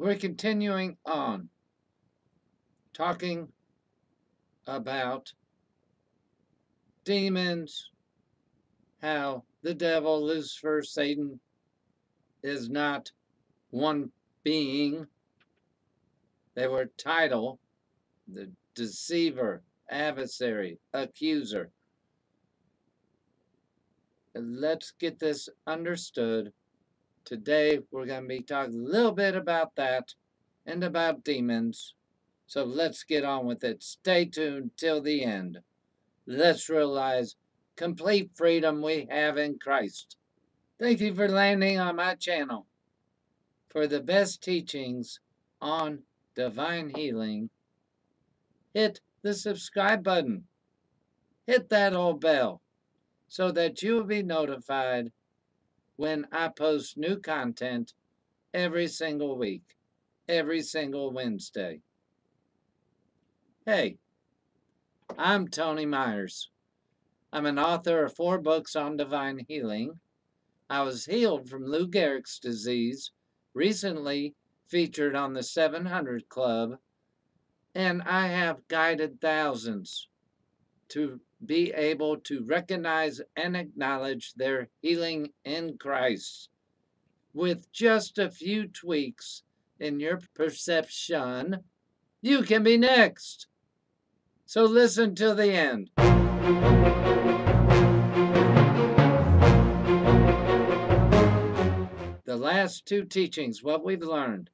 We're continuing on talking about demons, how the devil, Lucifer, Satan, is not one being. They were title, the deceiver, adversary, accuser. And let's get this understood. Today we're going to be talking a little bit about that and about demons. So let's get on with it. Stay tuned till the end. Let's realize complete freedom we have in Christ. Thank you for landing on my channel for the best teachings on divine healing. Hit the subscribe button. Hit that old bell so that you will be notified when I post new content every single week, every single Wednesday. Hey, I'm Tony Myers. I'm an author of 4 books on divine healing. I was healed from Lou Gehrig's disease, recently featured on the 700 Club, and I have guided thousands to be able to recognize and acknowledge their healing in Christ. With just a few tweaks in your perception, you can be next. So listen till the end. The last 2 teachings, what we've learned.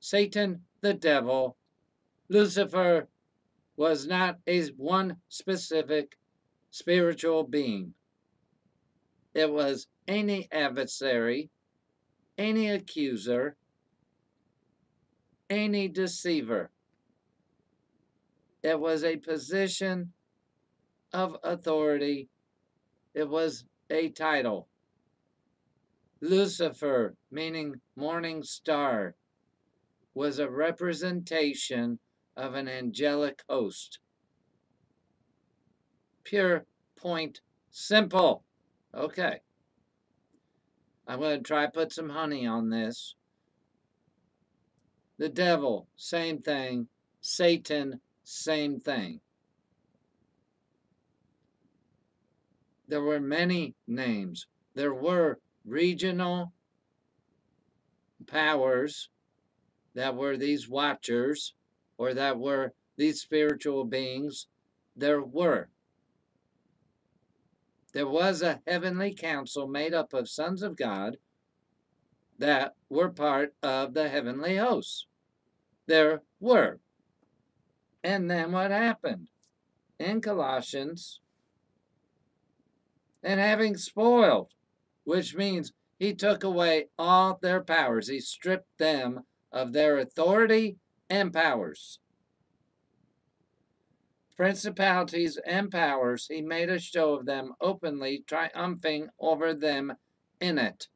Satan, the devil, Lucifer, was not a one specific spiritual being. It was any adversary, any accuser, any deceiver. It was a position of authority. It was a title. Lucifer, meaning morning star, was a representation of an angelic host. Pure, point, simple. Okay. I'm going to try put some honey on this. The devil, same thing. Satan, same thing. There were many names. There were regional powers that were these watchers, or that were these spiritual beings. There was a heavenly council made up of sons of God that were part of the heavenly hosts. There were. And then what happened? In Colossians, and having spoiled, which means he took away all their powers. He stripped them of their authority and powers. Principalities and powers, he made a show of them openly, triumphing over them in it.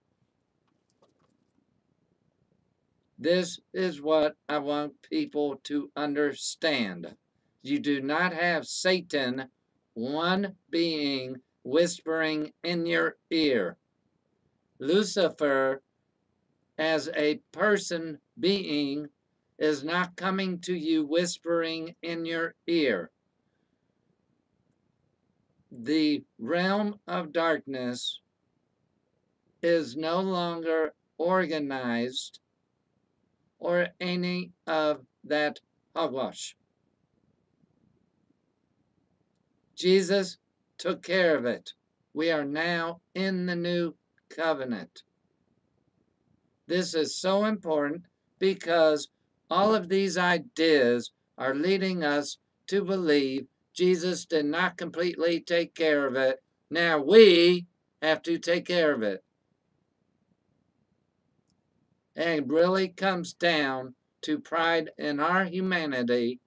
This is what I want people to understand. You do not have Satan, one being, whispering in your ear. Lucifer, as a person, being, is not coming to you whispering in your ear. The realm of darkness is no longer organized or any of that hogwash. Jesus took care of it. We are now in the new covenant. This is so important because all of these ideas are leading us to believe Jesus did not completely take care of it. Now we have to take care of it. And it really comes down to pride in our humanity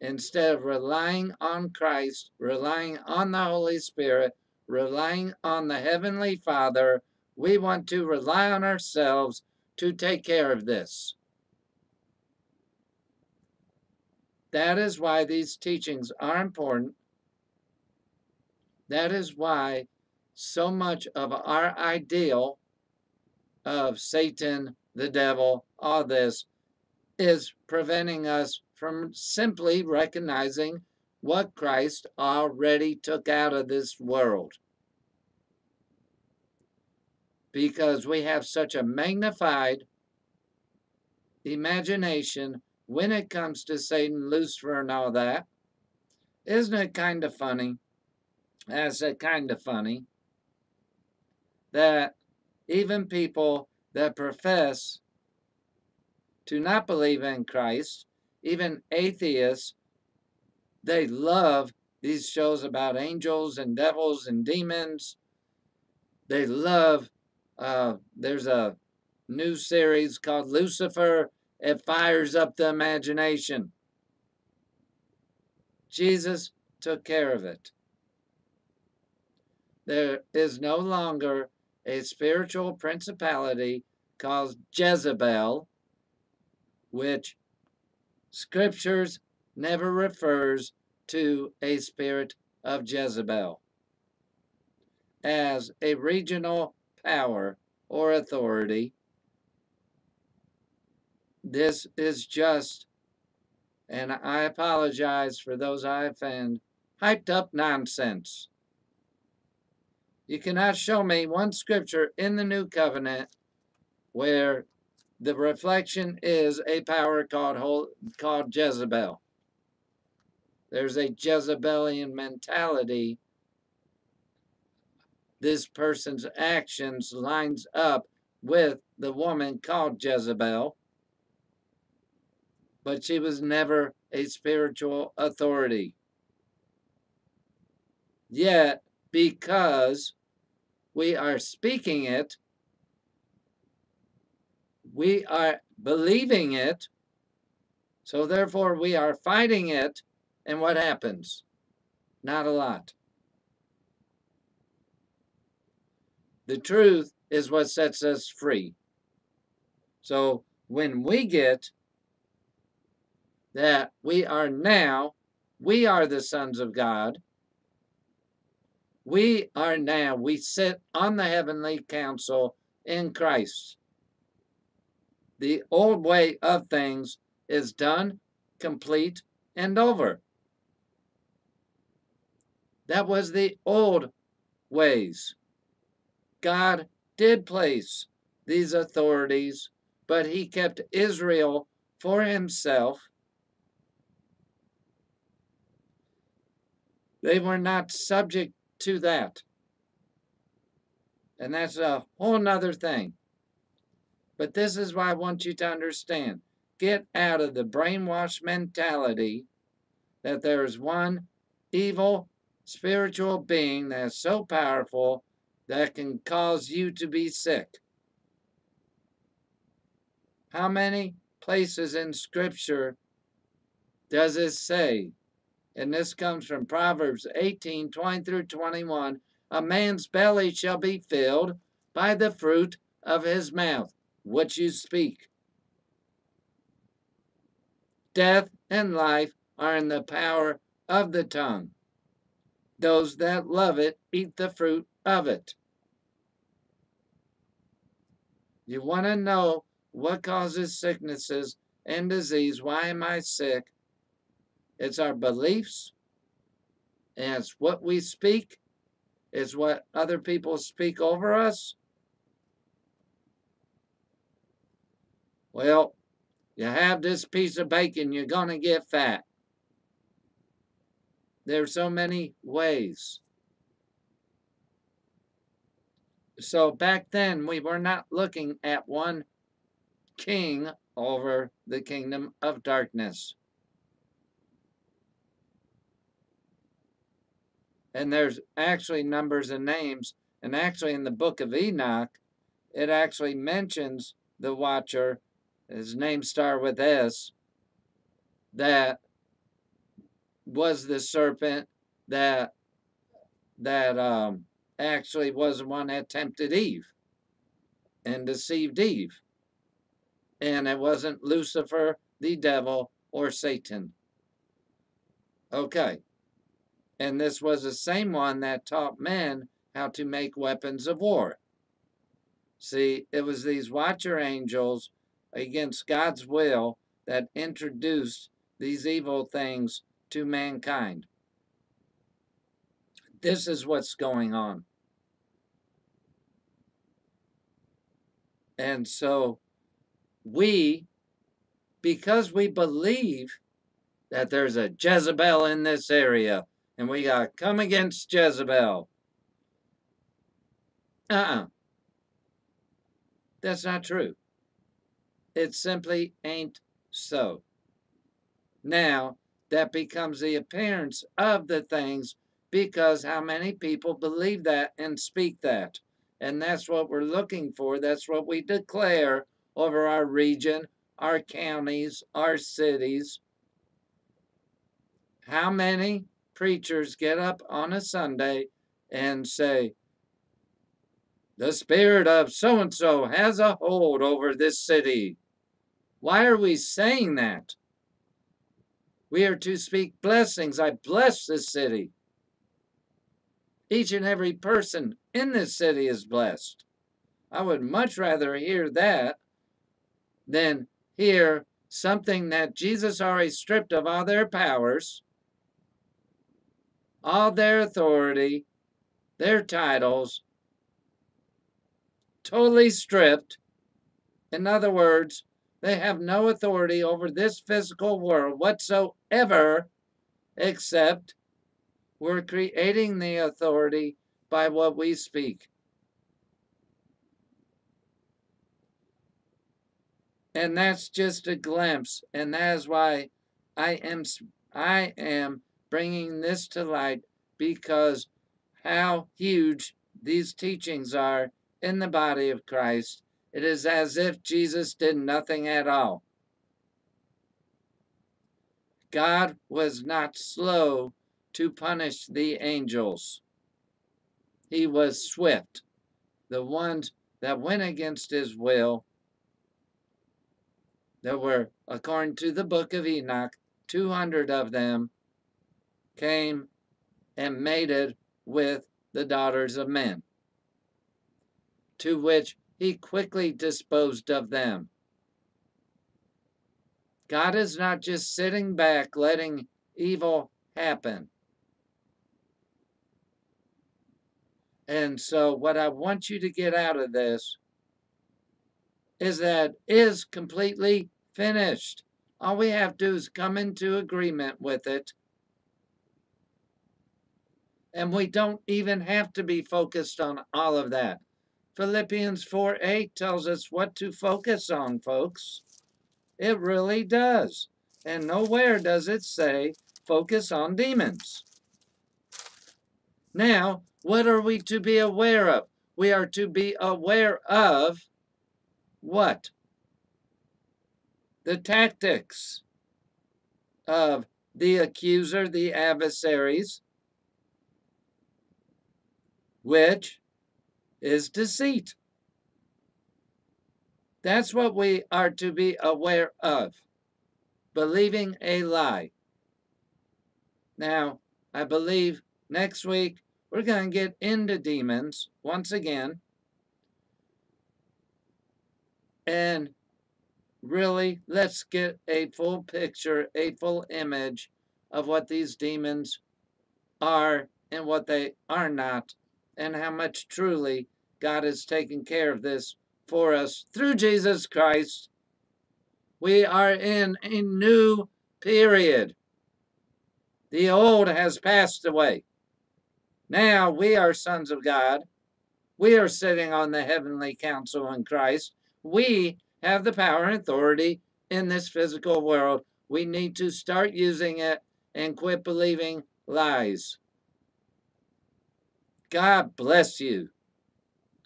instead of relying on Christ, relying on the Holy Spirit, relying on the Heavenly Father. We want to rely on ourselves to take care of this. That is why these teachings are important. That is why so much of our ideal of Satan, the devil, all this is preventing us from simply recognizing what Christ already took out of this world. Because we have such a magnified imagination when it comes to Satan, Lucifer, and all that. Isn't it kind of funny? That's kind of funny that even people that profess to not believe in Christ, even atheists, they love these shows about angels and devils and demons. They love, there's a new series called Lucifer. It fires up the imagination. Jesus took care of it. There is no longer a spiritual principality called Jezebel, which scriptures never refers to a spirit of Jezebel as a regional power or authority. This is just, and I apologize for those I offend, hyped up nonsense. You cannot show me one scripture in the New Covenant where the reflection is a power called Jezebel. There's a Jezebelian mentality. This person's actions lines up with the woman called Jezebel, but she was never a spiritual authority. Yet, because we are speaking it, we are believing it, so therefore we are fighting it, and what happens? Not a lot. The truth is what sets us free. So when we get that we are now, we are the sons of God, we are now, we sit on the heavenly council in Christ. The old way of things is done, complete, and over. That was the old ways. God did place these authorities, but he kept Israel for himself. They were not subject to that. And that's a whole nother thing. But this is why I want you to understand. Get out of the brainwashed mentality that there is one evil spiritual being that is so powerful that can cause you to be sick. How many places in Scripture does it say? And this comes from Proverbs 18, 20 through 21. A man's belly shall be filled by the fruit of his mouth, what you speak. Death and life are in the power of the tongue. Those that love it eat the fruit of it. You want to know what causes sicknesses and disease? Why am I sick? It's our beliefs, and it's what we speak, it's what other people speak over us. Well, you have this piece of bacon, you're going to get fat. There are so many ways. So back then, we were not looking at one king over the kingdom of darkness. And there's actually numbers and names. And actually in the book of Enoch, it actually mentions the watcher, his name starts with S, that was the serpent that actually was the one that tempted Eve and deceived Eve. And it wasn't Lucifer, the devil, or Satan. Okay. And this was the same one that taught men how to make weapons of war. See, it was these watcher angels against God's will that introduced these evil things to mankind. This is what's going on. And so we, because we believe that there's a Jezebel in this area, and we got to come against Jezebel. That's not true. It simply ain't so. Now, that becomes the appearance of the things because how many people believe that and speak that. And that's what we're looking for. That's what we declare over our region, our counties, our cities. How many preachers get up on a Sunday and say, the spirit of so-and-so has a hold over this city. Why are we saying that? We are to speak blessings. I bless this city. Each and every person in this city is blessed. I would much rather hear that than hear something that Jesus already stripped of all their powers, all their authority, their titles, totally stripped. In other words, they have no authority over this physical world whatsoever, except we're creating the authority by what we speak. And that's just a glimpse, and that is why I am bringing this to light, because how huge these teachings are in the body of Christ. It is as if Jesus did nothing at all. God was not slow to punish the angels. He was swift. The ones that went against his will, there were, according to the book of Enoch, 200 of them came and mated with the daughters of men, to which he quickly disposed of them. God is not just sitting back letting evil happen. And so what I want you to get out of this is that it is completely finished. All we have to do is come into agreement with it. And we don't even have to be focused on all of that. Philippians 4:8 tells us what to focus on, folks. It really does. And nowhere does it say focus on demons. Now, what are we to be aware of? We are to be aware of what? The tactics of the accuser, the adversaries, which is deceit. That's what we are to be aware of. Believing a lie. Now, I believe next week we're going to get into demons once again and really let's get a full picture, a full image of what these demons are and what they are not, and how much truly God has taken care of this for us through Jesus Christ. We are in a new period. The old has passed away. Now we are sons of God. We are sitting on the heavenly council in Christ. We have the power and authority in this physical world. We need to start using it and quit believing lies. God bless you.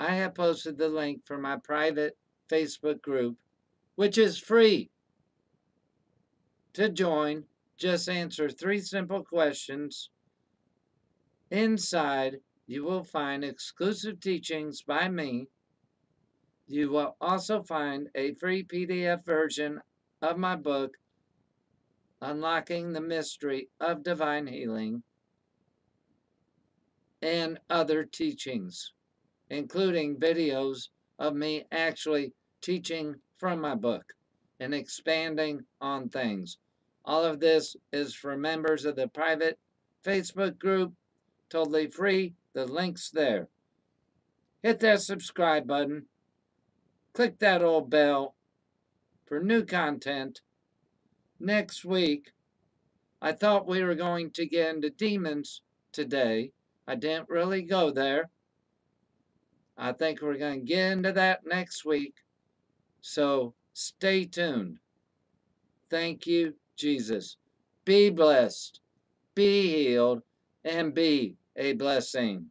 I have posted the link for my private Facebook group, which is free. To join, just answer 3 simple questions. Inside, you will find exclusive teachings by me. You will also find a free PDF version of my book, Unlocking the Mystery of Divine Healing, and other teachings, including videos of me actually teaching from my book and expanding on things. All of this is for members of the private Facebook group, totally free. The link's there. Hit that subscribe button. Click that old bell for new content. Next week, I thought we were going to get into demons today. I didn't really go there. I think we're going to get into that next week. So stay tuned. Thank you, Jesus. Be blessed, be healed, and be a blessing.